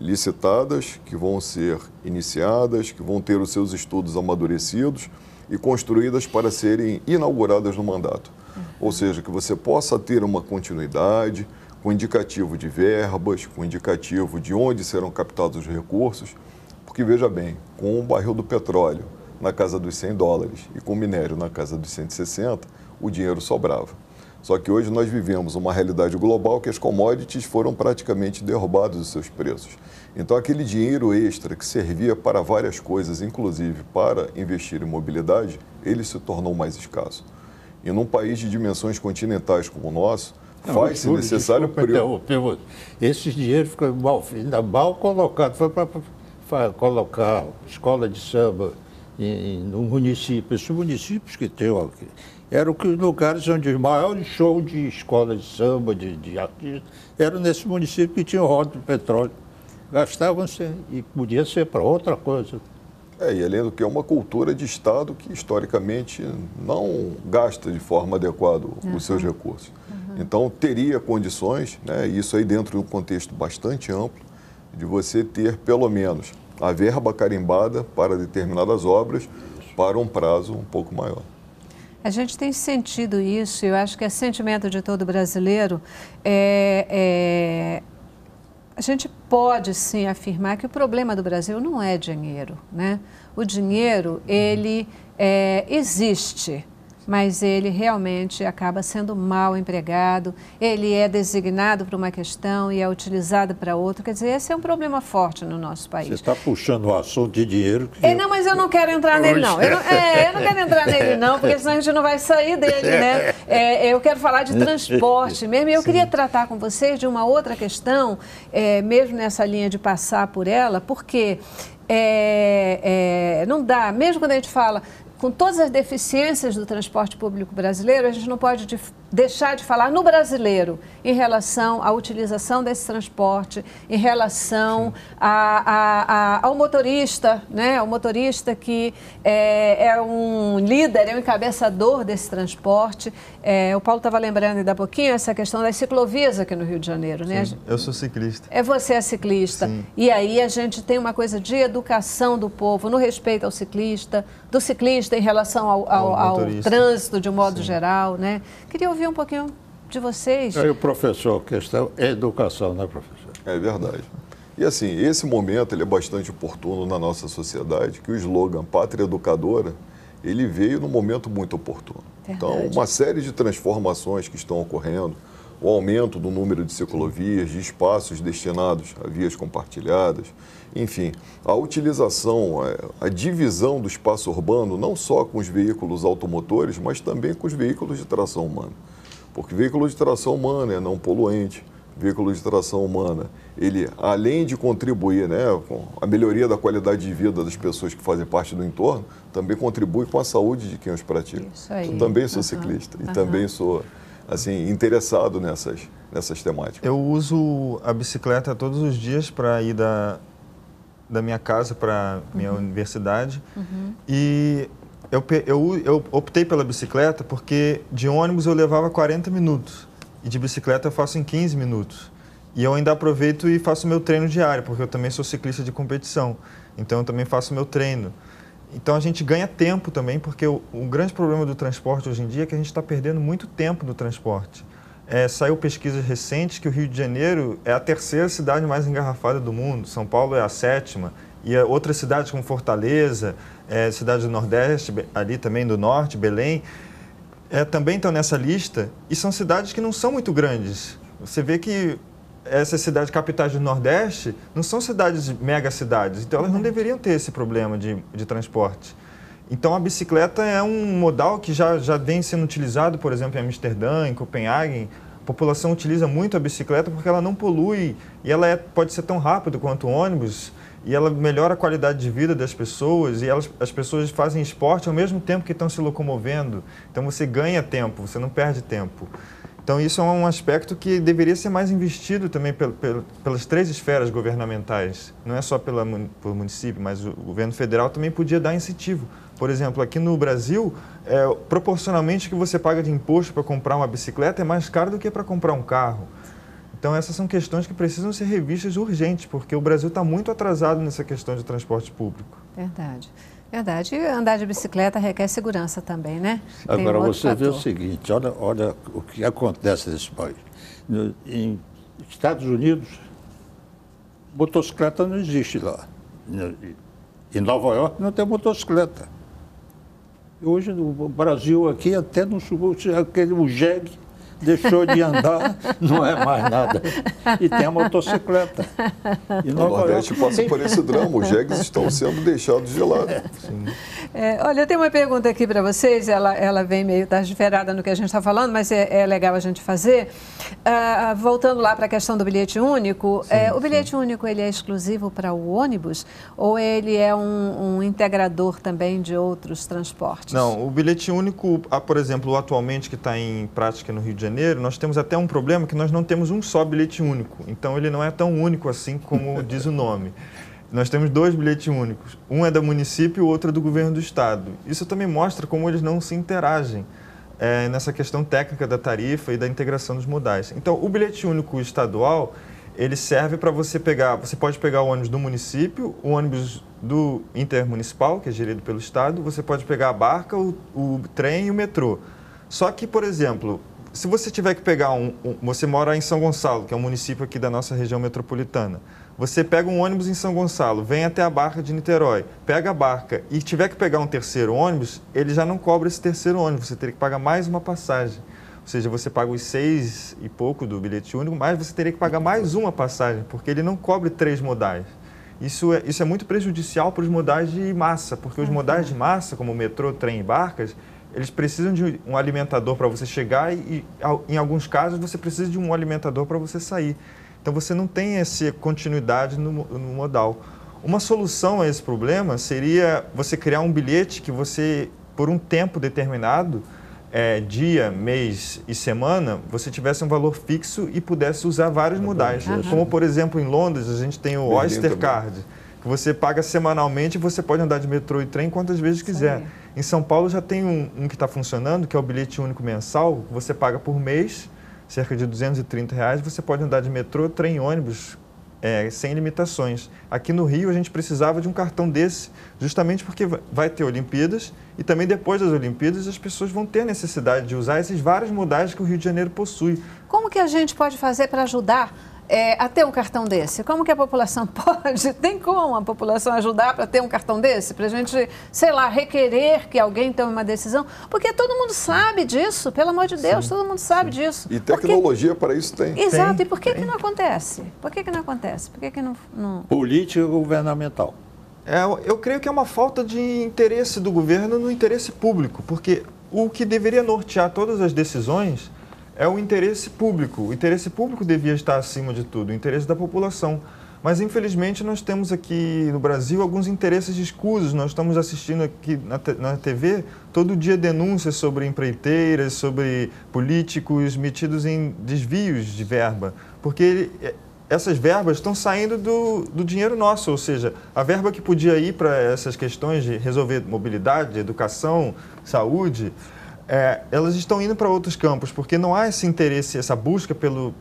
licitadas, que vão ser iniciadas, que vão ter os seus estudos amadurecidos e construídas para serem inauguradas no mandato. Ou seja, que você possa ter uma continuidade com indicativo de verbas, com indicativo de onde serão captados os recursos, porque, veja bem, com o barril do petróleo na casa dos cem dólares e com o minério na casa dos cento e sessenta, o dinheiro sobrava. Só que hoje nós vivemos uma realidade global que as commodities foram praticamente derrubadas dos seus preços. Então, aquele dinheiro extra que servia para várias coisas, inclusive para investir em mobilidade, ele se tornou mais escasso. E num país de dimensões continentais como o nosso, faz-se necessário... Desculpa, esse dinheiro ficou mal, ainda mal colocado. Foi para colocar escola de samba em, no município. Esses municípios que tem aqui... Era o que os lugares onde o maior show de escola de samba, de, de artistas, era nesse município que tinha o rodo do petróleo. Gastavam-se e podia ser para outra coisa. É, e além do que é uma cultura de Estado que historicamente não gasta de forma adequada uhum. os seus recursos. Uhum. Então teria condições, né, isso aí dentro de um contexto bastante amplo, de você ter pelo menos a verba carimbada para determinadas obras para um prazo um pouco maior. A gente tem sentido isso, eu acho que é sentimento de todo brasileiro. É, é, a gente pode, sim, afirmar que o problema do Brasil não é dinheiro, né? O dinheiro, ele é, existe, mas ele realmente acaba sendo mal empregado, ele é designado para uma questão e é utilizado para outra. Quer dizer, esse é um problema forte no nosso país. Você está puxando o assunto de dinheiro... Que é, não, mas eu não quero entrar nele, não. Eu não, é, eu não quero entrar nele, não, porque senão a gente não vai sair dele, né? É, eu quero falar de transporte mesmo. E eu Sim. queria tratar com vocês de uma outra questão, é, mesmo nessa linha de passar por ela, porque é, é, não dá, mesmo quando a gente fala... Com todas as deficiências do transporte público brasileiro, a gente não pode de, deixar de falar no brasileiro em relação à utilização desse transporte, em relação a, a, a, ao motorista, né? Ao motorista que é, é um líder, é um encabeçador desse transporte. É, o Paulo estava lembrando ainda há pouquinho essa questão das ciclovias aqui no Rio de Janeiro, né? Sim, eu sou ciclista. É você é ciclista. Sim. E aí a gente tem uma coisa de educação do povo no respeito ao ciclista, do ciclista em relação ao, ao, ao trânsito de um modo Sim. geral, né? Queria ouvir um pouquinho de vocês. Aí o professor, a questão é educação, né, professor? É verdade. E assim, esse momento ele é bastante oportuno na nossa sociedade, que o slogan Pátria Educadora, ele veio num momento muito oportuno. Verdade. Então, uma série de transformações que estão ocorrendo, o aumento do número de ciclovias, de espaços destinados a vias compartilhadas, enfim, a utilização, a divisão do espaço urbano, não só com os veículos automotores, mas também com os veículos de tração humana. Porque veículo de tração humana é não poluente, veículo de tração humana, ele, além de contribuir, né, com a melhoria da qualidade de vida das pessoas que fazem parte do entorno, também contribui com a saúde de quem os pratica. Isso aí. Eu também sou uhum. ciclista uhum. e também sou... assim, interessado nessas, nessas temáticas. Eu uso a bicicleta todos os dias para ir da, da minha casa para a minha uhum. universidade. Uhum. E eu, eu, eu optei pela bicicleta porque de ônibus eu levava quarenta minutos e de bicicleta eu faço em quinze minutos. E eu ainda aproveito e faço meu treino diário, porque eu também sou ciclista de competição, então eu também faço meu treino. Então, a gente ganha tempo também, porque o, o grande problema do transporte hoje em dia é que a gente está perdendo muito tempo do transporte. É, saiu pesquisas recentes que o Rio de Janeiro é a terceira cidade mais engarrafada do mundo, São Paulo é a sétima, e outras cidades como Fortaleza, é, cidades do Nordeste, ali também do Norte, Belém, é, também estão nessa lista e são cidades que não são muito grandes. Você vê que essas cidades capitais do Nordeste não são cidades mega cidades, então elas não deveriam ter esse problema de, de transporte. Então a bicicleta é um modal que já, já vem sendo utilizado, por exemplo, em Amsterdã, em Copenhague. A população utiliza muito a bicicleta porque ela não polui e ela é, pode ser tão rápida quanto o ônibus e ela melhora a qualidade de vida das pessoas e elas, as pessoas fazem esporte ao mesmo tempo que estão se locomovendo. Então você ganha tempo, você não perde tempo. Então isso é um aspecto que deveria ser mais investido também pel, pel, pelas três esferas governamentais. Não é só pela, pelo município, mas o governo federal também podia dar incentivo. Por exemplo, aqui no Brasil, é, proporcionalmente o que você paga de imposto para comprar uma bicicleta é mais caro do que para comprar um carro. Então, essas são questões que precisam ser revistas urgentes, porque o Brasil está muito atrasado nessa questão de transporte público. Verdade. Verdade. E andar de bicicleta requer segurança também, né? Agora, você vê o seguinte, olha, olha o que acontece nesse país. No, em Estados Unidos, motocicleta não existe lá. Em Nova York não tem motocicleta. Hoje, no Brasil aqui, até no sul, aquele o jegue deixou de andar, não é mais nada. E tem a motocicleta. E no Nordeste passa por esse drama, os jegues estão sendo deixados de lado. É, olha, eu tenho uma pergunta aqui para vocês, ela, ela vem meio desverada no que a gente está falando, mas é, é legal a gente fazer. Uh, voltando lá para a questão do bilhete único, sim, é, o bilhete sim. único ele é exclusivo para o ônibus ou ele é um, um integrador também de outros transportes? Não, o bilhete único, por exemplo, atualmente que está em prática no Rio de Janeiro, nós temos até um problema que nós não temos um só bilhete único. Então, ele não é tão único assim como diz o nome. Nós temos dois bilhetes únicos. Um é do município e o outro é do governo do estado. Isso também mostra como eles não se interagem é, nessa questão técnica da tarifa e da integração dos modais. Então, o bilhete único estadual, ele serve para você pegar... Você pode pegar o ônibus do município, o ônibus do intermunicipal, que é gerido pelo estado, você pode pegar a barca, o, o trem e o metrô. Só que, por exemplo... Se você tiver que pegar um, um... Você mora em São Gonçalo, que é um município aqui da nossa região metropolitana. Você pega um ônibus em São Gonçalo, vem até a barca de Niterói, pega a barca e tiver que pegar um terceiro ônibus, ele já não cobra esse terceiro ônibus, você teria que pagar mais uma passagem. Ou seja, você paga os seis e pouco do bilhete único, mas você teria que pagar mais uma passagem, porque ele não cobre três modais. Isso é, isso é muito prejudicial para os modais de massa, porque os modais de massa, como metrô, trem e barcas, eles precisam de um alimentador para você chegar e, em alguns casos, você precisa de um alimentador para você sair. Então, você não tem essa continuidade no, no modal. Uma solução a esse problema seria você criar um bilhete que você, por um tempo determinado, é, dia, mês e semana, você tivesse um valor fixo e pudesse usar vários modais. Uhum. Como, por exemplo, em Londres, a gente tem o Oyster Card, que você paga semanalmente e você pode andar de metrô e trem quantas vezes quiser. Sim. Em São Paulo já tem um, um que está funcionando, que é o bilhete único mensal, que você paga por mês, cerca de duzentos e trinta reais, você pode andar de metrô, trem e ônibus, é, sem limitações. Aqui no Rio a gente precisava de um cartão desse, justamente porque vai ter Olimpíadas e também depois das Olimpíadas as pessoas vão ter necessidade de usar esses vários modais que o Rio de Janeiro possui. Como que a gente pode fazer para ajudar É, a ter um cartão desse? Como que a população pode? Tem como a população ajudar para ter um cartão desse? Para a gente, sei lá, requerer que alguém tome uma decisão? Porque todo mundo sabe disso, pelo amor de Deus, sim, todo mundo sabe sim. disso. E tecnologia porque... para isso tem. Exato, tem, e por que, que não acontece? Por que, que não acontece? Por que, que não, não... Política governamental. É, eu creio que é uma falta de interesse do governo no interesse público, porque o que deveria nortear todas as decisões... é o interesse público. O interesse público devia estar acima de tudo, o interesse da população. Mas, infelizmente, nós temos aqui no Brasil alguns interesses escusos. Nós estamos assistindo aqui na T V todo dia denúncias sobre empreiteiras, sobre políticos metidos em desvios de verba, porque essas verbas estão saindo do, do dinheiro nosso, ou seja, a verba que podia ir para essas questões de resolver mobilidade, educação, saúde... É, elas estão indo para outros campos, porque não há esse interesse, essa busca pelo,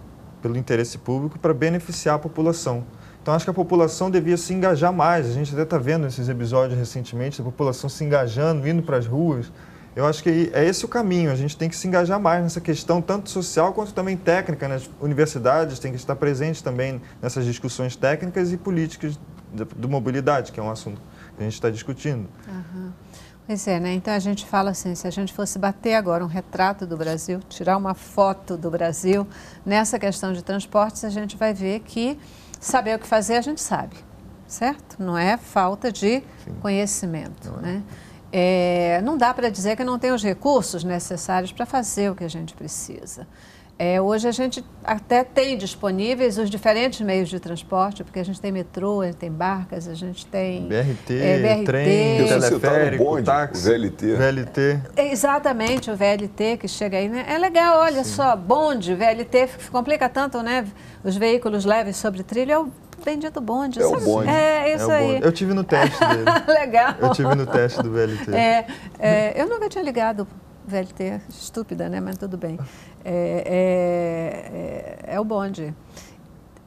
pelo interesse público para beneficiar a população. Então, acho que a população devia se engajar mais. A gente até está vendo esses episódios recentemente, a população se engajando, indo para as ruas. Eu acho que é esse o caminho, a gente tem que se engajar mais nessa questão, tanto social quanto também técnica. Né? As universidades têm que estar presentes também nessas discussões técnicas e políticas do mobilidade, que é um assunto que a gente está discutindo. Uhum. Pois é, né? Então a gente fala assim, se a gente fosse bater agora um retrato do Brasil, tirar uma foto do Brasil, nessa questão de transportes, a gente vai ver que saber o que fazer a gente sabe, certo? Não é falta de Sim. conhecimento, não é. Né? É, não dá para dizer que não tem os recursos necessários para fazer o que a gente precisa. É, hoje a gente até tem disponíveis os diferentes meios de transporte, porque a gente tem metrô, a gente tem barcas, a gente tem... B R T, é, B R T trem, eu teleférico, bonde, táxi, V L T. V L T. É, exatamente, o V L T que chega aí, né? É legal, olha Sim. só, bonde, V L T, complica tanto, né? Os veículos leves sobre trilho é o bendito bonde. É o bonde. É, isso é o bonde. Aí. Eu tive no teste dele. Legal. Eu tive no teste do V L T. É, é, eu nunca tinha ligado... V L T, estúpida, né? Mas tudo bem. É, é, é, é o bonde.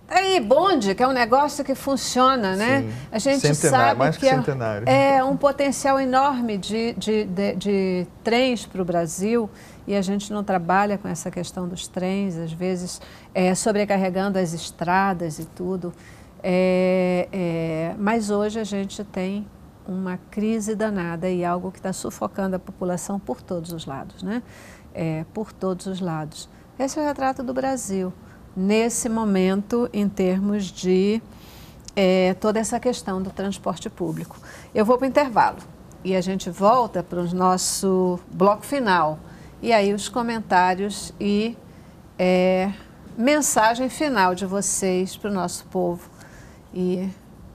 Aí, bonde, que é um negócio que funciona, né? Sim. A gente centenário, sabe mais que, que centenário. É, é um potencial enorme de, de, de, de trens para o Brasil e a gente não trabalha com essa questão dos trens, às vezes é, sobrecarregando as estradas e tudo. É, é, mas hoje a gente tem... uma crise danada e algo que está sufocando a população por todos os lados, né? É, por todos os lados. Esse é o retrato do Brasil, nesse momento, em termos de é, toda essa questão do transporte público. Eu vou para o intervalo e a gente volta para o nosso bloco final. E aí os comentários e é, mensagem final de vocês para o nosso povo. E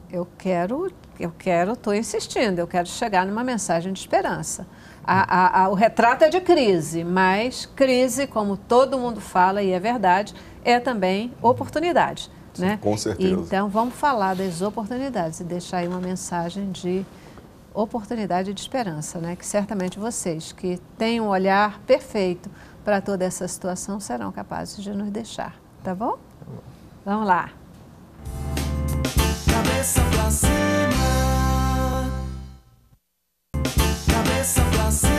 eu quero... Eu quero, estou insistindo, eu quero chegar numa mensagem de esperança. A, a, a, o retrato é de crise, mas crise, como todo mundo fala, e é verdade, é também oportunidade. Sim, né? Com certeza. Então, vamos falar das oportunidades e deixar aí uma mensagem de oportunidade e de esperança, né? Que certamente vocês, que têm um olhar perfeito para toda essa situação, serão capazes de nos deixar. Tá bom? Tá bom. Vamos lá. Cabeça pra cima. Cabeça pra cima.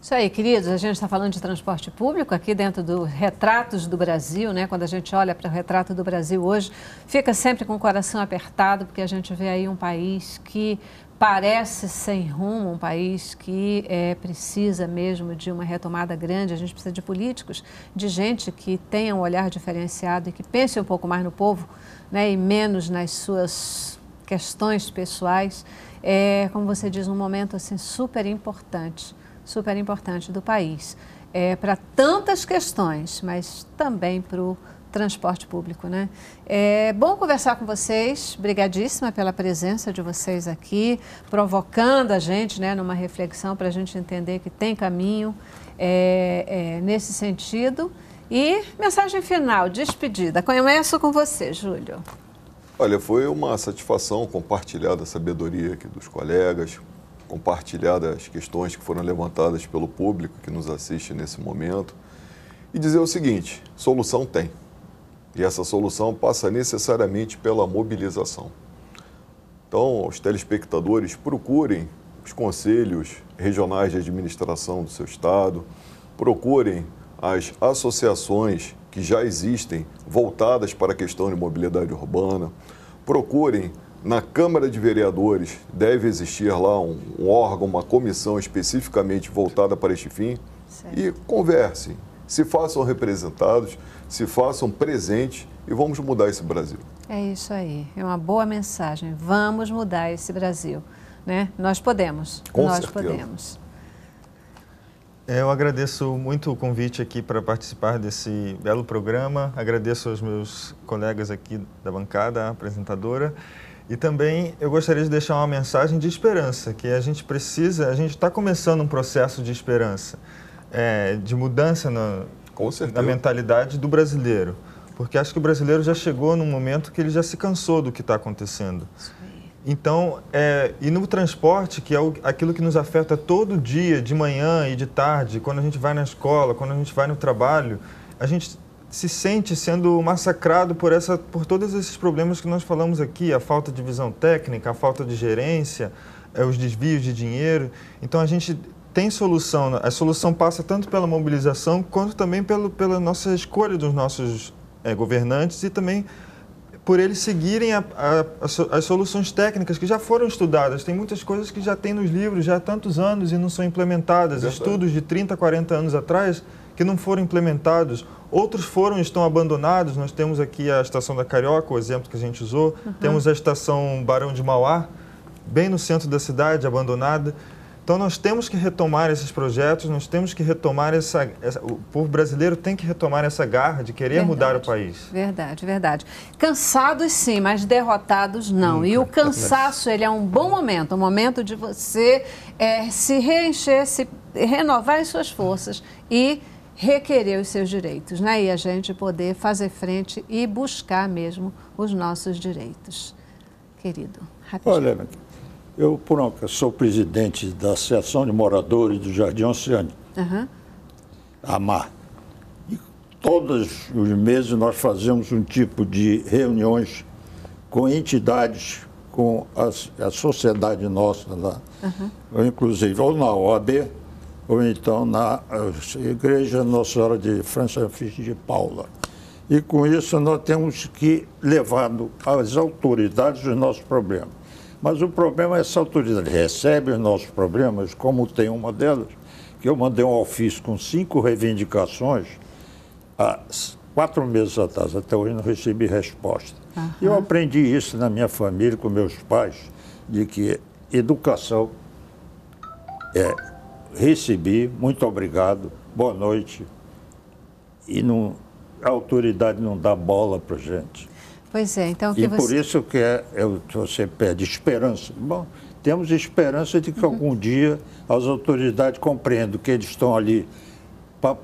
Isso aí, queridos, a gente está falando de transporte público aqui dentro do Retratos do Brasil, né? Quando a gente olha para o retrato do Brasil hoje, fica sempre com o coração apertado, porque a gente vê aí um país que parece sem rumo, um país que é, precisa mesmo de uma retomada grande. A gente precisa de políticos, de gente que tenha um olhar diferenciado e que pense um pouco mais no povo, né, e menos nas suas questões pessoais. É, como você diz, um momento assim, super importante, super importante do país. É, para tantas questões, mas também para o transporte público, né? É bom conversar com vocês, brigadíssima pela presença de vocês aqui, provocando a gente, né, numa reflexão para a gente entender que tem caminho é, é, nesse sentido. E mensagem final, despedida. Começo com você, Júlio. Olha, foi uma satisfação compartilhar a sabedoria aqui dos colegas, compartilhar as questões que foram levantadas pelo público que nos assiste nesse momento e dizer o seguinte, solução tem. E essa solução passa necessariamente pela mobilização. Então, os telespectadores procurem os conselhos regionais de administração do seu estado, procurem as associações que já existem voltadas para a questão de mobilidade urbana, procurem na Câmara de Vereadores, deve existir lá um, um órgão, uma comissão especificamente voltada para este fim, certo. E conversem. Se façam representados, se façam presentes e vamos mudar esse Brasil. É isso aí, é uma boa mensagem. Vamos mudar esse Brasil, né? Nós podemos, Com nós certeza. podemos. Eu agradeço muito o convite aqui para participar desse belo programa, agradeço aos meus colegas aqui da bancada, a apresentadora. E também eu gostaria de deixar uma mensagem de esperança, que a gente precisa, a gente está começando um processo de esperança. É, de mudança na, na mentalidade do brasileiro. Porque acho que o brasileiro já chegou num momento que ele já se cansou do que está acontecendo. Então, é, e no transporte, que é o, aquilo que nos afeta todo dia, de manhã e de tarde, quando a gente vai na escola, quando a gente vai no trabalho, a gente se sente sendo massacrado por, essa, por todos esses problemas que nós falamos aqui, a falta de visão técnica, a falta de gerência, é, os desvios de dinheiro. Então, a gente... tem solução. A solução passa tanto pela mobilização quanto também pelo, pela nossa escolha dos nossos é, governantes e também por eles seguirem a, a, as soluções técnicas que já foram estudadas. Tem muitas coisas que já tem nos livros já há tantos anos e não são implementadas. É Estudos de trinta, quarenta anos atrás que não foram implementados. Outros foram e estão abandonados. Nós temos aqui a Estação da Carioca, o exemplo que a gente usou. Uhum. Temos a Estação Barão de Mauá, bem no centro da cidade, abandonada. Então, nós temos que retomar esses projetos, nós temos que retomar essa, essa... O povo brasileiro tem que retomar essa garra de querer verdade, mudar o país. Verdade, verdade. Cansados, sim, mas derrotados, não. Nunca. E o cansaço, ele é um bom momento, um momento de você é, se reencher, se renovar as suas forças e requerer os seus direitos, né? E a gente poder fazer frente e buscar mesmo os nossos direitos. Querido, rapidinho. Olha, eu, por um acaso, sou presidente da Associação de Moradores do Jardim Oceânico, uhum. AMAR. E todos os meses nós fazemos um tipo de reuniões com entidades, com a, a sociedade nossa lá, uhum. inclusive ou na O A B, ou então na Igreja Nossa Senhora de França Fis de Paula. E com isso nós temos que levar às autoridades os nossos problemas. Mas o problema é essa autoridade recebe os nossos problemas, como tem uma delas, que eu mandei um ofício com cinco reivindicações há quatro meses atrás, até hoje não recebi resposta. Uhum. Eu aprendi isso na minha família, com meus pais, de que educação é recebi, muito obrigado, boa noite, e não, a autoridade não dá bola para a gente. Pois é, então... Que e você... por isso que é, eu, você pede esperança. Bom, temos esperança de que uhum. algum dia as autoridades compreendam que eles estão ali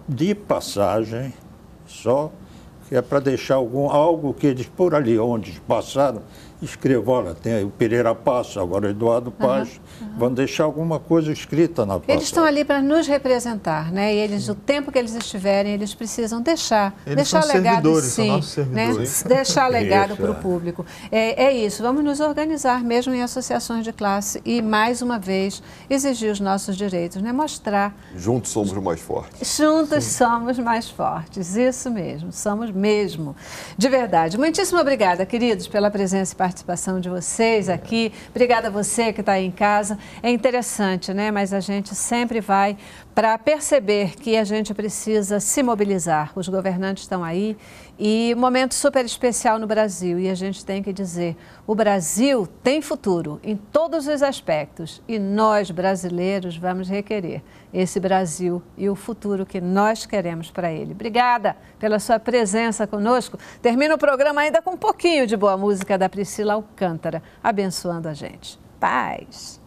de passagem, só que é para deixar algum, algo que eles, por ali onde passaram, escrevam, olha, tem aí o Pereira Passos, agora o Eduardo Paz, uhum. Uhum. vão deixar alguma coisa escrita na passagem. Eles estão ali para nos representar, né? E eles, o tempo que eles estiverem, eles precisam deixar, eles deixar são legado, sim, são nossos servidores, né? Deixar legado para o público. É, é isso, vamos nos organizar mesmo em associações de classe e, mais uma vez, exigir os nossos direitos, né? Mostrar... Juntos somos mais fortes. Juntos sim. somos mais fortes, isso mesmo, somos mesmo, de verdade. Muitíssimo obrigada, queridos, pela presença e participação. participação de vocês aqui. Obrigada a você que está aí em casa. É interessante, né? Mas a gente sempre vai para perceber que a gente precisa se mobilizar. Os governantes estão aí e momento super especial no Brasil. E a gente tem que dizer, o Brasil tem futuro em todos os aspectos e nós, brasileiros, vamos requerer esse Brasil e o futuro que nós queremos para ele. Obrigada pela sua presença conosco. Termina o programa ainda com um pouquinho de boa música da Priscila Alcântara, abençoando a gente. Paz!